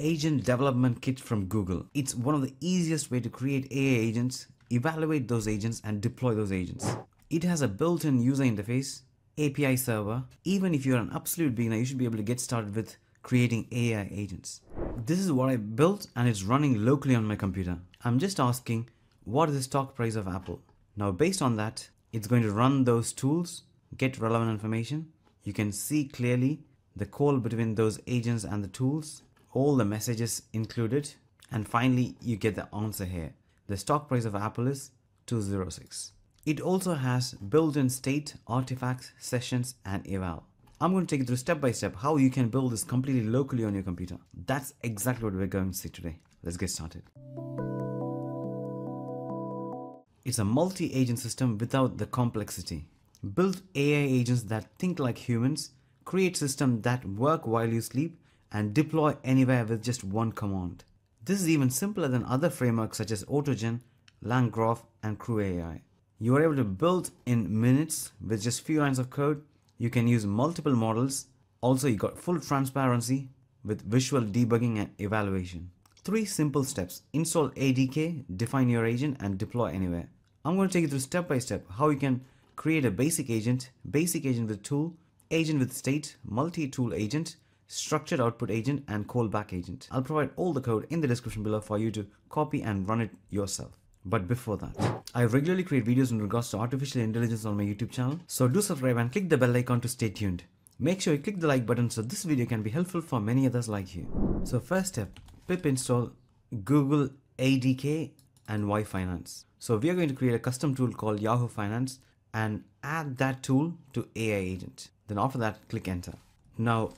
Agent Development Kit from Google. It's one of the easiest way to create AI agents, evaluate those agents and deploy those agents. It has a built-in user interface, API server. Even if you're an absolute beginner, you should be able to get started with creating AI agents. This is what I built and it's running locally on my computer. I'm just asking, what is the stock price of Apple? Now based on that, it's going to run those tools, get relevant information. You can see clearly the call between those agents and the tools, all the messages included, and finally you get the answer here. The stock price of Apple is 206. It also has built-in state, artifacts, sessions, and eval. I'm going to take you through step by step how you can build this completely locally on your computer. That's exactly what we're going to see today. Let's get started. It's a multi-agent system without the complexity. Build AI agents that think like humans, create systems that work while you sleep, and deploy anywhere with just one command. This is even simpler than other frameworks such as AutoGen, LangGraph, and CrewAI. You are able to build in minutes with just few lines of code. You can use multiple models. Also, you got full transparency with visual debugging and evaluation. 3 simple steps: install ADK, define your agent, and deploy anywhere. I'm going to take you through step by step how you can create a basic agent with tool, agent with state, multi-tool agent, structured output agent, and callback agent. I'll provide all the code in the description below for you to copy and run it yourself. But before that, I regularly create videos in regards to artificial intelligence on my YouTube channel. So do subscribe and click the bell icon to stay tuned. Make sure you click the like button so this video can be helpful for many others like you. So first step, pip install Google ADK and yfinance. So we are going to create a custom tool called Yahoo Finance and add that tool to AI agent. Then after that, click enter. Now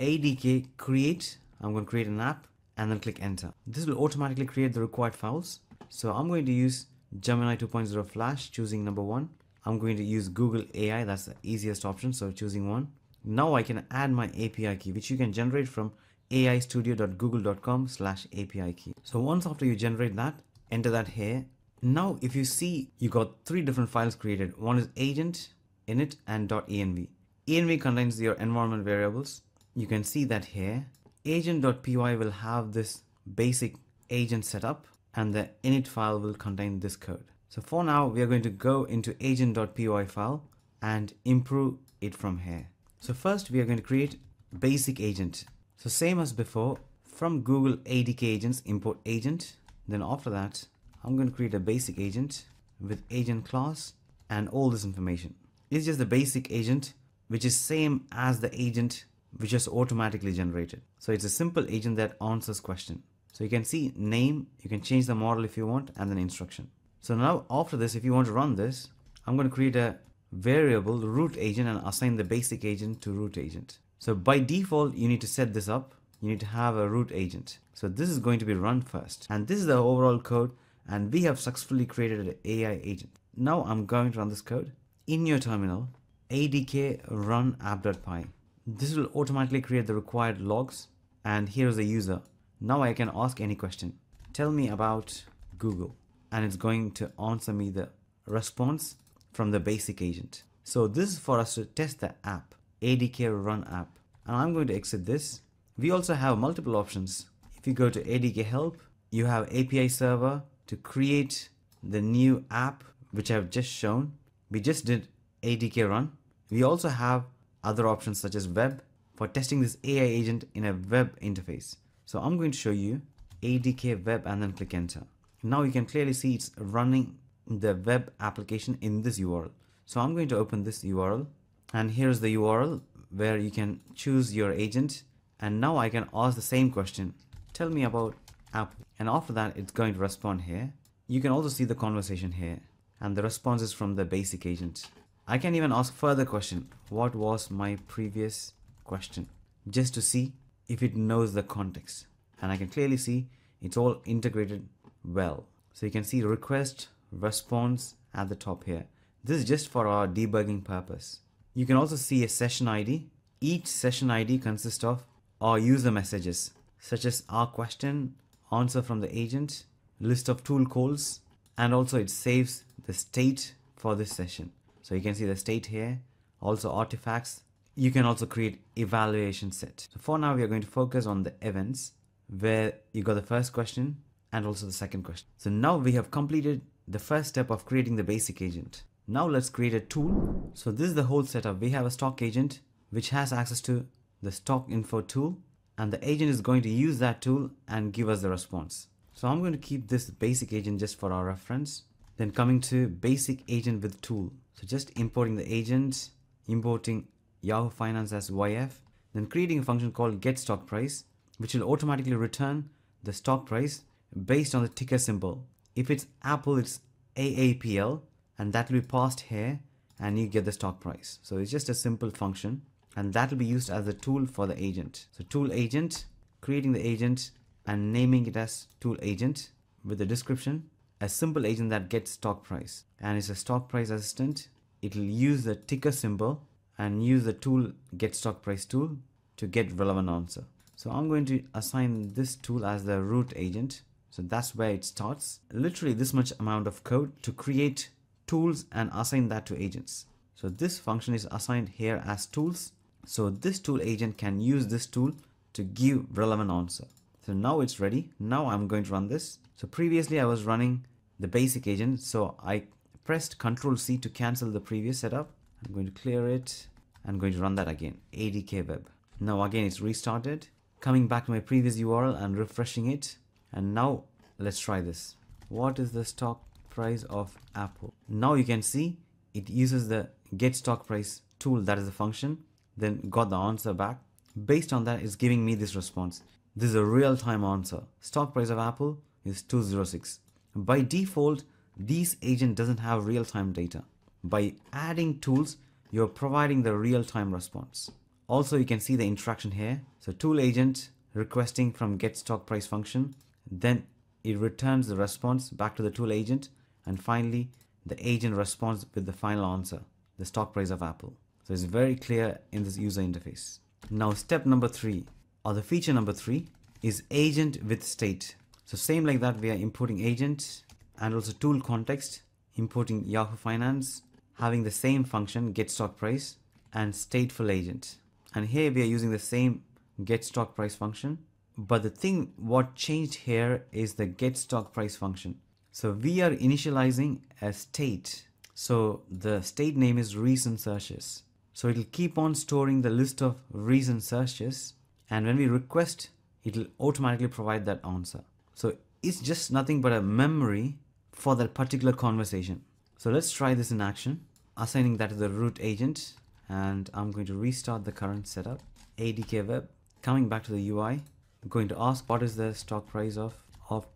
ADK create, I'm going to create an app and then click enter. This will automatically create the required files. So I'm going to use Gemini 2.0 Flash, choosing number 1. I'm going to use Google AI, that's the easiest option, so choosing 1. Now I can add my API key, which you can generate from aistudio.google.com/API key. So once after you generate that, enter that here. Now if you see, you got 3 different files created. One is agent, init, and .env. Env contains your environment variables. You can see that here. Agent.py will have this basic agent setup, and the init file will contain this code. So for now, we are going to go into agent.py file and improve it from here. So first we are going to create basic agent. So same as before, from Google ADK agents, import agent. Then after that, I'm going to create a basic agent with agent class and all this information. It's just the basic agent, which is same as the agent which is automatically generated. So it's a simple agent that answers question. So you can see name, you can change the model if you want, and then instruction. So now after this, if you want to run this, I'm going to create a variable root agent and assign the basic agent to root agent. So by default, you need to set this up. You need to have a root agent. So this is going to be run first. And this is the overall code. And we have successfully created an AI agent. Now I'm going to run this code in your terminal, adk run app.py. This will automatically create the required logs. And here is the user. Now I can ask any question. Tell me about Google, and it's going to answer me the response from the basic agent. So this is for us to test the app, ADK run app, and I'm going to exit this. We also have multiple options. If you go to ADK help, you have API server to create the new app, which I've just shown. We just did ADK run. We also have other options such as web for testing this AI agent in a web interface. So I'm going to show you ADK web and then click enter. Now you can clearly see it's running the web application in this URL. So I'm going to open this URL, and here's the URL where you can choose your agent. And now I can ask the same question. Tell me about Apple. And after that, it's going to respond here. You can also see the conversation here, and the response is from the basic agent. I can even ask further question. What was my previous question? Just to see if it knows the context, and I can clearly see it's all integrated well. So you can see request, response at the top here. This is just for our debugging purpose. You can also see a session ID. Each session ID consists of our user messages, such as our question, answer from the agent, list of tool calls, and also it saves the state for this session. So you can see the state here, also artifacts. You can also create evaluation set. So for now, we are going to focus on the events. where you got the first question and also the second question. So now we have completed the first step of creating the basic agent. Now let's create a tool. So this is the whole setup. We have a stock agent which has access to the stock info tool, and the agent is going to use that tool and give us the response. So I'm going to keep this basic agent just for our reference. Then coming to basic agent with tool. So just importing the agent, importing Yahoo Finance as YF, then creating a function called get stock price, which will automatically return the stock price based on the ticker symbol. If it's Apple, it's AAPL, and that will be passed here and you get the stock price. So it's just a simple function, and that will be used as a tool for the agent. So tool agent, creating the agent and naming it as tool agent with the description, a simple agent that gets stock price, and it's a stock price assistant. It will use the ticker symbol and use the tool get stock price tool to get relevant answer. So I'm going to assign this tool as the root agent. So that's where it starts. Literally this much amount of code to create tools and assign that to agents. So this function is assigned here as tools. So this tool agent can use this tool to give relevant answer. So now it's ready. Now I'm going to run this. So previously I was running the basic agent. So I pressed Ctrl+C to cancel the previous setup. I'm going to clear it. I'm going to run that again, ADK web. Now again, it's restarted. Coming back to my previous URL and refreshing it. And now let's try this. What is the stock price of Apple? Now you can see it uses the get stock price tool, that is the function, then got the answer back. Based on that, it's giving me this response. This is a real-time answer. Stock price of Apple is 206. By default, this agent doesn't have real-time data. By adding tools, you're providing the real-time response. Also, you can see the interaction here. So tool agent requesting from get stock price function, then it returns the response back to the tool agent, and finally the agent responds with the final answer, the stock price of Apple. So it's very clear in this user interface. Now step number 3, or the feature number 3, is agent with state. So same like that, we are importing agent and also tool context, importing Yahoo Finance, having the same function get stock price and stateful agent. And here we are using the same get stock price function, but the thing what changed here is the get stock price function. So we are initializing a state. So the state name is recent searches. So it'll keep on storing the list of recent searches, and when we request, it'll automatically provide that answer. So it's just nothing but a memory for that particular conversation. So let's try this in action, assigning that to the root agent, and I'm going to restart the current setup, ADK web. Coming back to the UI, I'm going to ask what is the stock price of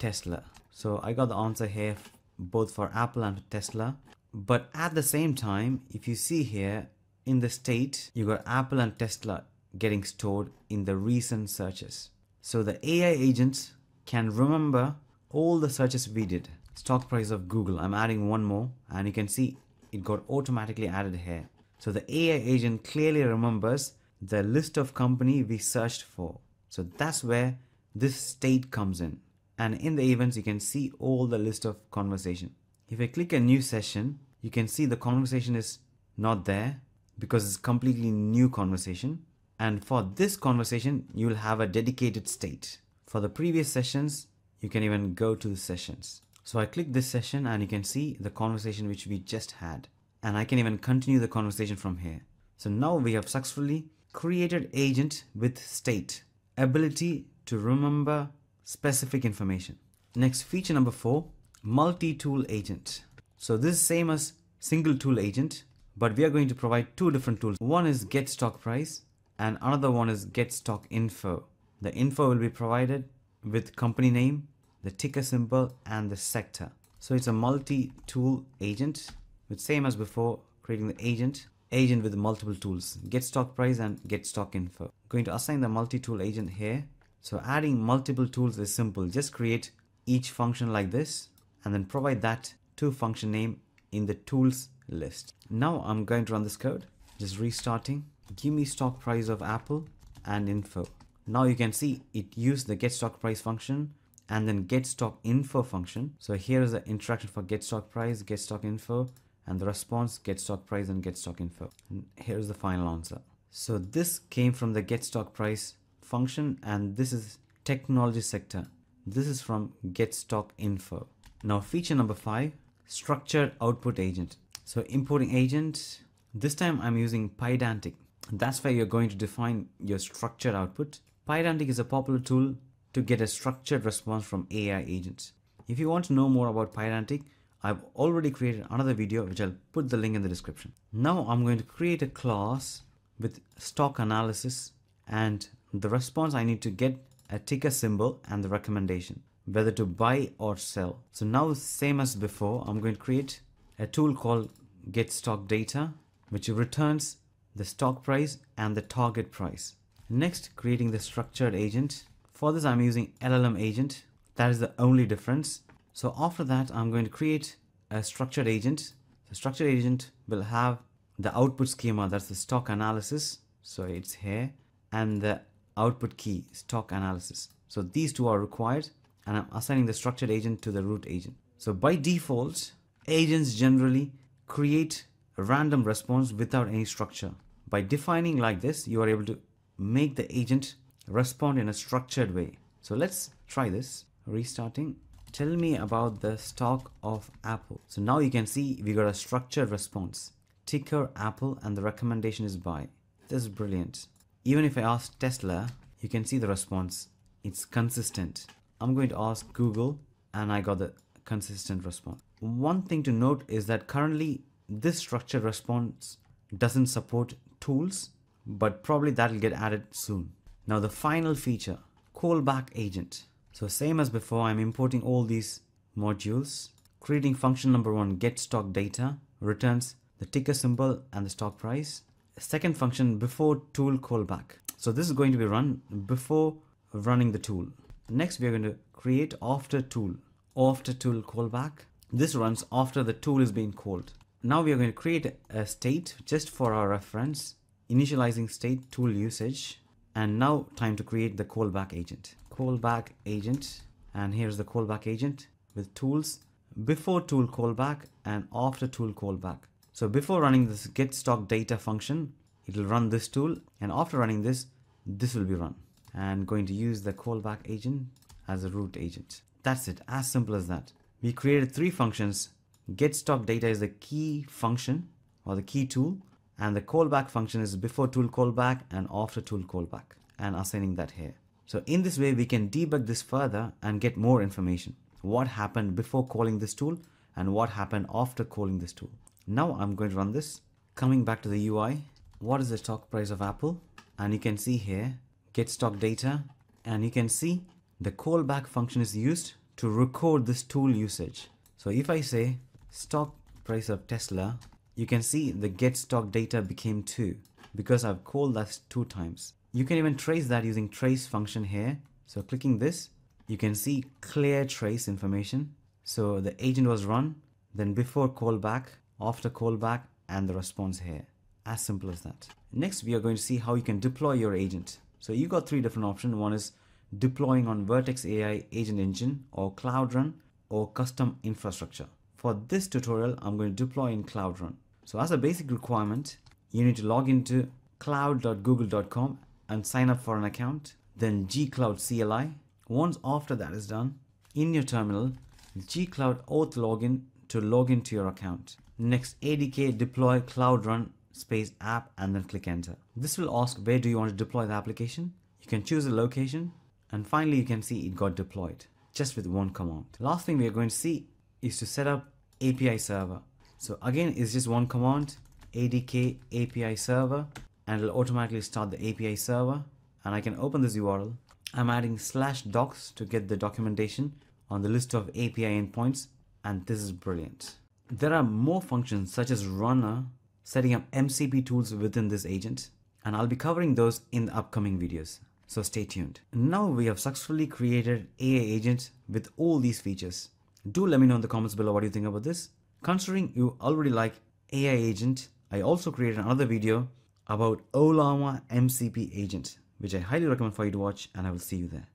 Tesla. So I got the answer here both for Apple and Tesla. But at the same time, if you see here in the state, you got Apple and Tesla getting stored in the recent searches. So the AI agent can remember all the searches we did. Stock price of Google, I'm adding one more, and you can see it got automatically added here. So the AI agent clearly remembers the list of company we searched for. So that's where this state comes in. And in the events, you can see all the list of conversation. If I click a new session, you can see the conversation is not there because it's completely new conversation. And for this conversation, you'll have a dedicated state. For the previous sessions, you can even go to the sessions. So I click this session and you can see the conversation which we just had. And I can even continue the conversation from here. So now we have successfully created agent with state, ability to remember specific information. Next, feature number 4, multi-tool agent. So this is same as single tool agent, but we are going to provide two different tools. One is get stock price and another one is get stock info. The info will be provided with company name, the ticker symbol and the sector. So it's a multi-tool agent with same as before, creating the agent with multiple tools, get stock price and get stock info. I'm going to assign the multi-tool agent here. So adding multiple tools is simple. Just create each function like this and then provide that to function name in the tools list. Now I'm going to run this code, just restarting. Give me stock price of Apple and info. Now you can see it used the get stock price function and then get stock info function. So here is the interaction for get stock price, get stock info, and the response get stock price and get stock info. And here's the final answer. So this came from the get stock price function, and this is technology sector. This is from Get Stock Info. Now feature number 5, structured output agent. So importing agent, this time I'm using Pydantic. That's where you're going to define your structured output. Pydantic is a popular tool to get a structured response from AI agents. If you want to know more about Pydantic, I've already created another video which I'll put the link in the description. Now I'm going to create a class with stock analysis, and the response I need to get a ticker symbol and the recommendation, whether to buy or sell. So now, same as before, I'm going to create a tool called Get Stock Data, which returns the stock price and the target price. Next, creating the structured agent. For this, I'm using LLM agent. That is the only difference. So after that, I'm going to create a structured agent. The structured agent will have the output schema, that's the stock analysis. So it's here, and the output key, stock analysis. So these two are required, and I'm assigning the structured agent to the root agent. So by default, agents generally create a random response without any structure. By defining like this, you are able to make the agent respond in a structured way. So let's try this. Restarting. Tell me about the stock of Apple. So now you can see we got a structured response. Ticker Apple, and the recommendation is buy. This is brilliant. Even if I ask Tesla, you can see the response. It's consistent. I'm going to ask Google, and I got the consistent response. One thing to note is that currently this structured response doesn't support tools, but probably that'll get added soon. Now the final feature, callback agent. So same as before, I'm importing all these modules, creating function number 1, get stock data, returns the ticker symbol and the stock price. Second function, before tool callback. So this is going to be run before running the tool. Next, we are going to create after tool callback. This runs after the tool is being called. Now we are going to create a state just for our reference, initializing state tool usage. And now time to create the callback agent. Callback agent, and here's the callback agent with tools, before tool callback and after tool callback. So before running this get stock data function, it will run this tool, and after running this, this will be run. And going to use the callback agent as a root agent. That's it, as simple as that. We created 3 functions. Get stock data is the key function or the key tool, and the callback function is before tool callback and after tool callback, and assigning that here. So in this way, we can debug this further and get more information. What happened before calling this tool and what happened after calling this tool. Now I'm going to run this. Coming back to the UI, what is the stock price of Apple? And you can see here, get stock data, and you can see the callback function is used to record this tool usage. So if I say stock price of Tesla, you can see the get stock data became 2 because I've called that 2 times. You can even trace that using trace function here. So clicking this, you can see clear trace information. So the agent was run, then before callback, after callback, and the response here. As simple as that. Next, we are going to see how you can deploy your agent. So you got 3 different options. One is deploying on Vertex AI agent engine or Cloud Run or custom infrastructure. For this tutorial, I'm going to deploy in Cloud Run. So as a basic requirement, you need to log into cloud.google.com and sign up for an account, then gcloud CLI. Once after that is done, in your terminal, gcloud auth login to log into your account. Next, ADK deploy Cloud Run space app, and then click enter. This will ask where do you want to deploy the application. You can choose a location, and finally you can see it got deployed just with one command. Last thing we are going to see is to set up API server. So again, it's just one command, ADK API server, and it'll automatically start the API server, and I can open this URL. I'm adding /docs to get the documentation on the list of API endpoints, and this is brilliant. There are more functions such as runner, setting up MCP tools within this agent, and I'll be covering those in the upcoming videos. So stay tuned. Now we have successfully created AI agent with all these features. Do let me know in the comments below what you think about this. Considering you already like AI agent, I also created another video about Ollama MCP agent, which I highly recommend for you to watch, and I will see you there.